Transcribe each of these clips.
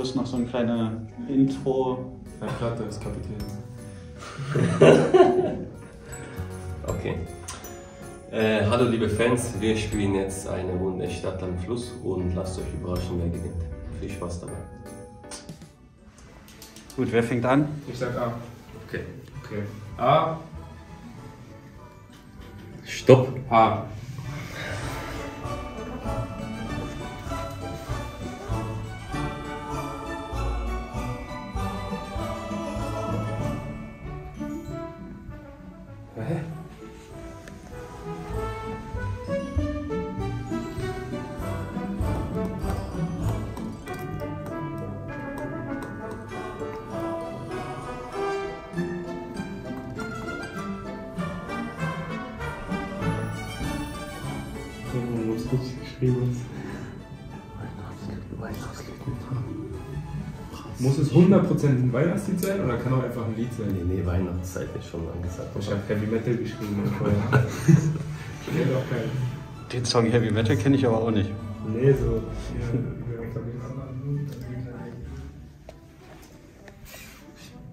Schluss noch so ein kleines Intro. Herr Platte ist Kapitän. Okay. Hallo liebe Fans, wir spielen jetzt eine Runde Stadt Land Fluss und lasst euch überraschen, wer gewinnt. Viel Spaß dabei. Gut, wer fängt an? Ich sag A. Okay. Okay. A. Stopp. H. Muss es 100% ein Weihnachtslied sein oder kann auch einfach ein Lied sein? Nee, Weihnachtszeit ist schon angesagt. Ich habe Heavy Metal geschrieben vorher. Ich kenne auch keinen. Den Song Heavy Metal kenne ich aber auch nicht. Nee, so.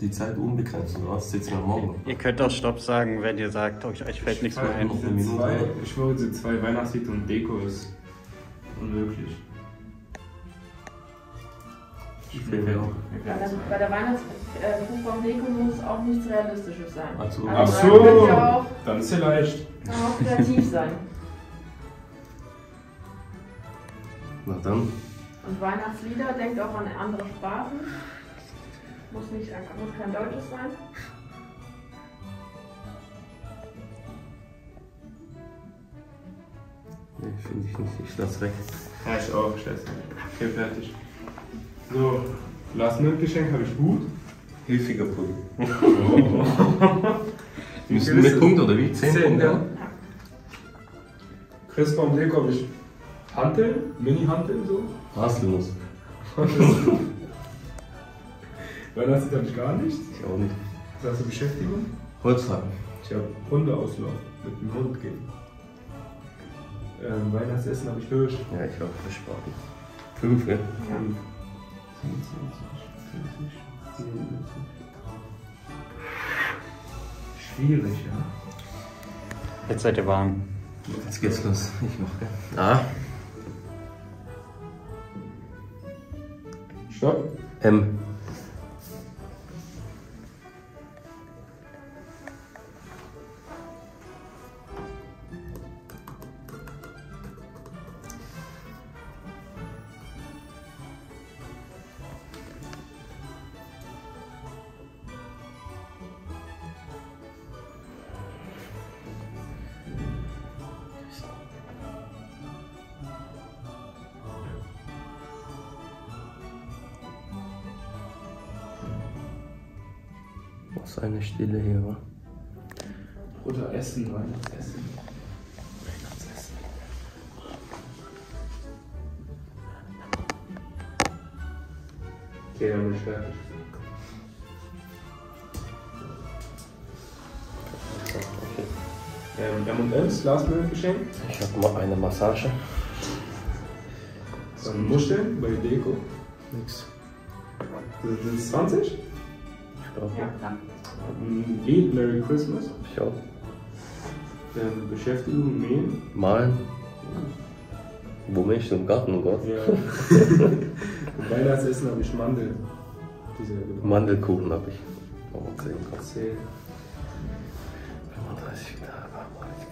Die Zeit unbegrenzt, oder? Das sitzt ja morgen. Ihr könnt auch Stopp sagen, wenn ihr sagt, euch fällt nichts mehr ein. Ich schwöre, diese zwei Weihnachtslieder und Deko ist unmöglich. Bei der Weihnachtsbaum-Deko muss auch nichts Realistisches sein. Ach so. Ja, dann ist es leicht. Kann auch kreativ sein. Na dann. Und Weihnachtslieder, denkt auch an andere Sprachen. Muss kein Deutsches sein. Nee, finde ich nicht. Ich lasse weg. Ja, ich auch. Scheiße. Okay, fertig. So, Last Minute Geschenk habe ich gut. Hilfiger Punkt. Die müssen mit Punkt oder wie? 10 Punkte, ja. Christbaum Deko habe ich Hanteln, Mini-Hanteln so. Haselnuss. Weihnachtslied habe ich gar nichts. Ich auch nicht. Was hast du Beschäftigung? Holzhacken. Ich habe Hundeauslauf mit dem Hund gehen. Weihnachtsessen habe ich Hirsch. Ja, ich habe Hirschbraten. 5, ne? Ja. 20, 40, 40. Schwierig, ja. Jetzt seid ihr warm. Jetzt geht's los. Ich mach gern. Ah. Stopp. M. Was eine Stille hier war. Oder Essen, Weihnachtsessen. Weihnachtsessen. Okay, dann bin ich fertig. M&M's, Last Minute Geschenk. Ich hab mal eine Massage. Dann Muscheln bei Deko. Nix. Das ist 20? Ja, klar. Ein Lied, Merry Christmas. Ich auch. Dann Beschäftigung, Mähen. Malen. Ja. Wo mähst du im Garten, oh Gott? Ja. Und Weihnachtsessen habe ich Mandel. Mandelkuchen habe ich. Oh, 10. 10. 35 Tage war ich.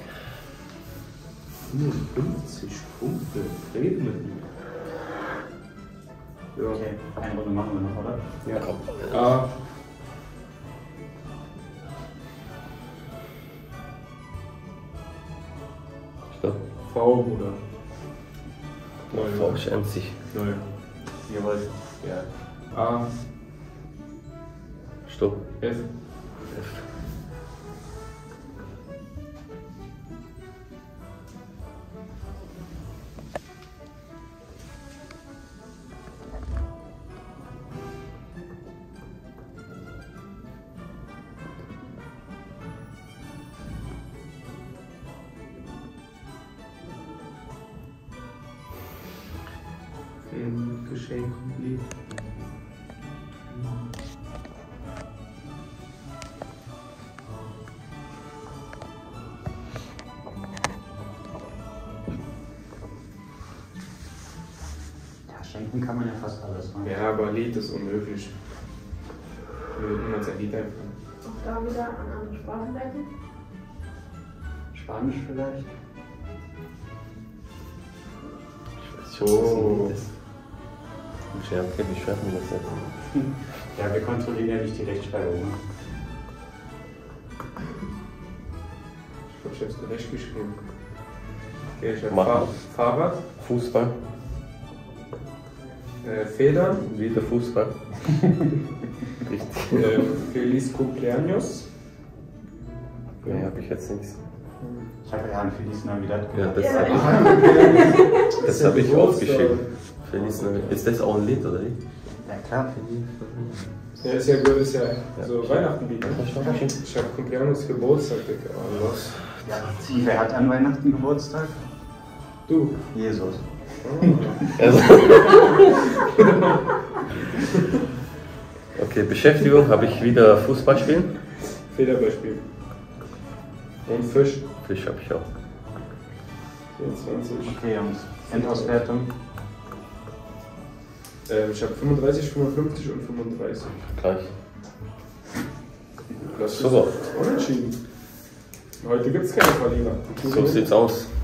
55 Punkte. Red mit mir. Ja. Okay, eine Runde machen wir noch, oder? Ja, komm. Ja. V, oder? V ist einzig. Null. Jawohl. Ja. A. Stopp. F. F. Geschenk und Lied. Schenken kann man ja fast alles machen. Ja, aber Lied ist unmöglich. Wir würden niemals ein Lied einfallen. Auch da wieder an andere Sprachen denken? Spanisch vielleicht? Ich weiß nicht, was das ist. Ich habe keine Schwerpunkt gesetzt. Ja, wir kontrollieren ja nicht die Rechtschreibung. Ne? Ich habe es recht geschrieben. Okay, ich habe Fahrrad. Fußball. Federn. Wieder Fußball. Richtig. Feliz Cumpleaños. Nee, habe ich jetzt nichts. Ich habe ja an Feliz Navidad gehört. Ja, das habe ich aufgeschrieben. Feliz Navidad. Ist das auch ein Lied, oder nicht? Ja klar, Feliz. Ja, ist ja gut, ist ja so ja. Weihnachten wieder. Ich habe Cumpleaños Geburtstag, Digga. Oh, was? Ja, wer hat an Weihnachten Geburtstag? Du. Jesus. Oh. Also. Okay, Beschäftigung habe ich wieder Fußball spielen. Federball spielen. Und Fisch. Fisch habe ich auch. 24. Okay, Jungs. Endauswertung. Ich habe 35, 55 und 35. Gleich. Das ist super. Unentschieden. Heute gibt es keine Verlierer. So sieht's aus.